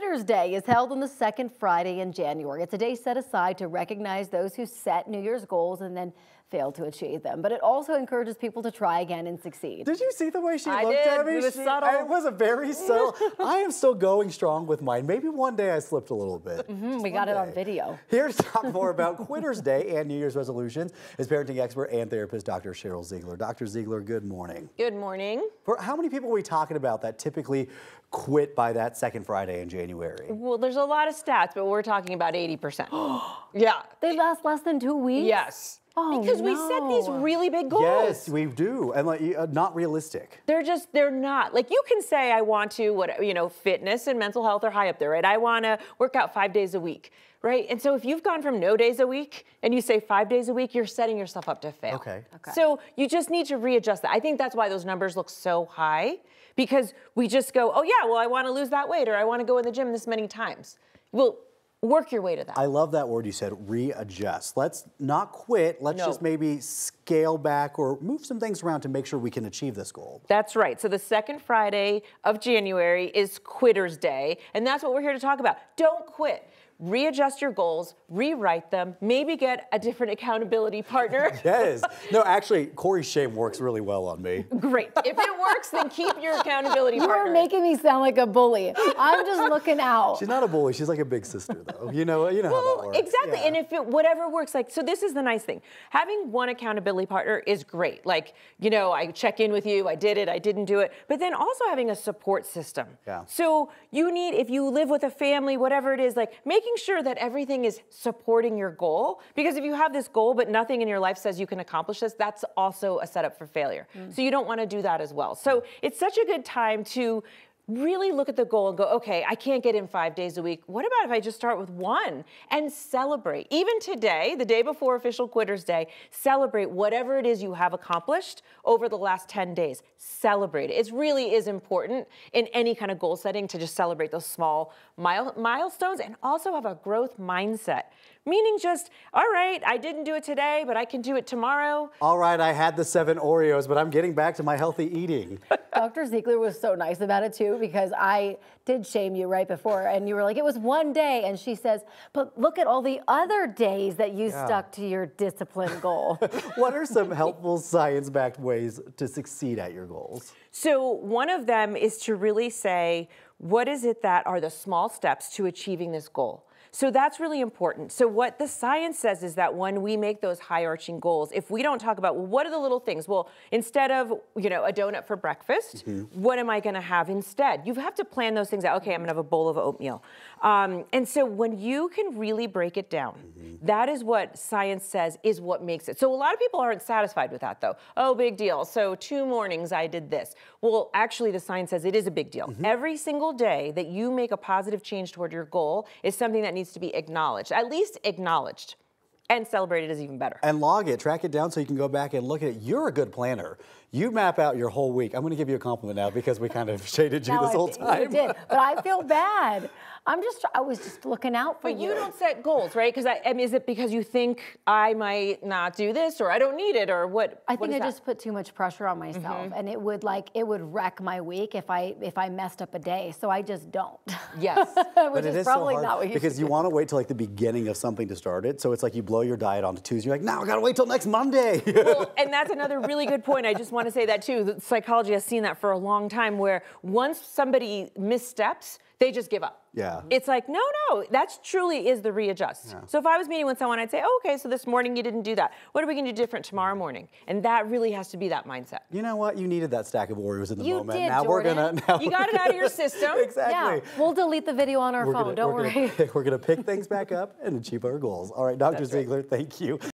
Quitter's Day is held on the second Friday in January. It's a day set aside to recognize those who set New Year's goals and then fail to achieve them. But it also encourages people to try again and succeed. Did you see the way she looked at me? It was subtle. It was a very subtle. I am still going strong with mine. Maybe one day I slipped a little bit. We got it on video. Here to talk more about Quitter's Day and New Year's resolutions is parenting expert and therapist Dr. Cheryl Ziegler. Dr. Ziegler, good morning. Good morning. For how many people are we talking about that typically quit by that second Friday in January? Well, there's a lot of stats, but we're talking about 80%. Yeah. They last less than 2 weeks? Yes. Oh, because we set these really big goals. Yes, we do, and like, not realistic. They're not. Like, you can say, I want to, fitness and mental health are high up there, right? I want to work out 5 days a week, right? And so if you've gone from no days a week and you say 5 days a week, you're setting yourself up to fail. Okay. So you just need to readjust that. I think that's why those numbers look so high, because we just go, oh yeah, well, I want to lose that weight, or I want to go in the gym this many times. Well, work your way to that. I love that word you said, readjust. Let's not quit. Let's just maybe scale back or move some things around to make sure we can achieve this goal. That's right. So the second Friday of January is Quitter's Day, and that's what we're here to talk about. Don't quit. Readjust your goals, rewrite them, maybe get a different accountability partner. Yes. No, actually, Corey's shame works really well on me. Great. If it works, then keep your accountability partner. You're making me sound like a bully. I'm just looking out. She's not a bully. She's like a big sister, though. You know well, how that works. Exactly. Yeah. And if it, whatever works, like, so this is the nice thing. Having one accountability partner is great. Like, you know, I check in with you. I did it. I didn't do it. But then also having a support system. Yeah. So you need, if you live with a family, whatever it is, like, making sure that everything is supporting your goal, because if you have this goal but nothing in your life says you can accomplish this, that's also a setup for failure. So you don't want to do that as well. So it's such a good time to really look at the goal and go, okay, I can't get in 5 days a week. What about if I just start with one and celebrate? Even today, the day before official Quitter's Day, celebrate whatever it is you have accomplished over the last 10 days. Celebrate it. It really is important in any kind of goal setting to just celebrate those small milestones and also have a growth mindset. Meaning just, all right, I didn't do it today, but I can do it tomorrow. All right, I had the 7 Oreos, but I'm getting back to my healthy eating. Dr. Ziegler was so nice about it, too, because I did shame you right before, and you were like, it was one day, and she says, but look at all the other days that you stuck to your discipline goal. What are some helpful science-backed ways to succeed at your goals? So one of them is to really say, what is it that are the small steps to achieving this goal? So that's really important. So what the science says is that when we make those high arching goals, if we don't talk about, well, what are the little things? Well, instead of, a donut for breakfast, what am I gonna have instead? You have to plan those things out. Okay, I'm gonna have a bowl of oatmeal. And so when you can really break it down, that is what science says is what makes it. So a lot of people aren't satisfied with that though. Oh, big deal. So 2 mornings I did this. Well, actually the science says it is a big deal. Every single day that you make a positive change toward your goal is something that needs to be acknowledged, at least acknowledged, and celebrated is even better. And log it, track it down so you can go back and look at it. You're a good planner. You map out your whole week. I'm gonna give you a compliment now because we kind of shaded you this whole time. You did, but I feel bad. I was just looking out for you. But you don't set goals, right? Because is it because you think I might not do this or I don't need it or what? I think I just put too much pressure on myself and it would wreck my week if I messed up a day. So I just don't. Yes. Which is probably not what you should do. Because you want to wait till like the beginning of something to start it. So it's like you blow your diet on to Tuesday. You're like, no, I got to wait till next Monday. Well, and that's another really good point. I just want to say that too. The psychology has seen that for a long time where once somebody missteps, they just give up. Yeah. It's like, no, that's truly is the readjust. Yeah. So if I was meeting with someone, I'd say, oh, okay, so this morning you didn't do that. What are we gonna do different tomorrow morning? And that really has to be that mindset. You know what? You needed that stack of Oreos in the moment. Did, now Jordan. We're gonna. Now you got it out of your system. Exactly. Yeah. We'll delete the video on our phone. Don't worry. We're gonna pick things back up and achieve our goals. All right, Dr. Ziegler, thank you.